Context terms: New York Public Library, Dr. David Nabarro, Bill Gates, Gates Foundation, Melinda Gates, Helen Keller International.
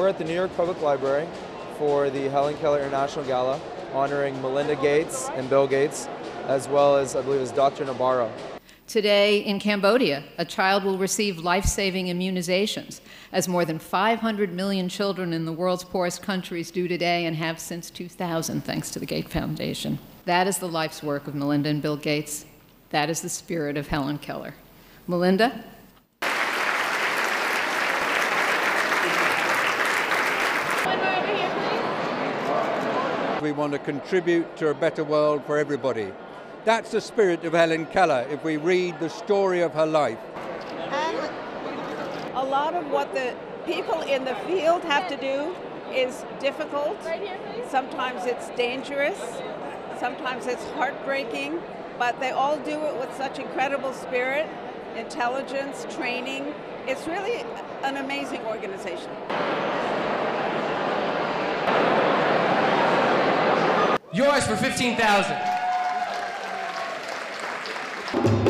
We're at the New York Public Library for the Helen Keller International Gala, honoring Melinda Gates and Bill Gates, as well as, I believe, Dr. Nabarro. Today in Cambodia, a child will receive life-saving immunizations, as more than 500 million children in the world's poorest countries do today and have since 2000, thanks to the Gates Foundation. That is the life's work of Melinda and Bill Gates. That is the spirit of Helen Keller. Melinda? We want to contribute to a better world for everybody. That's the spirit of Helen Keller, if we read the story of her life. And a lot of what the people in the field have to do is difficult. Sometimes it's dangerous, sometimes it's heartbreaking, but they all do it with such incredible spirit, intelligence, training. It's really an amazing organization. Yours for $15,000.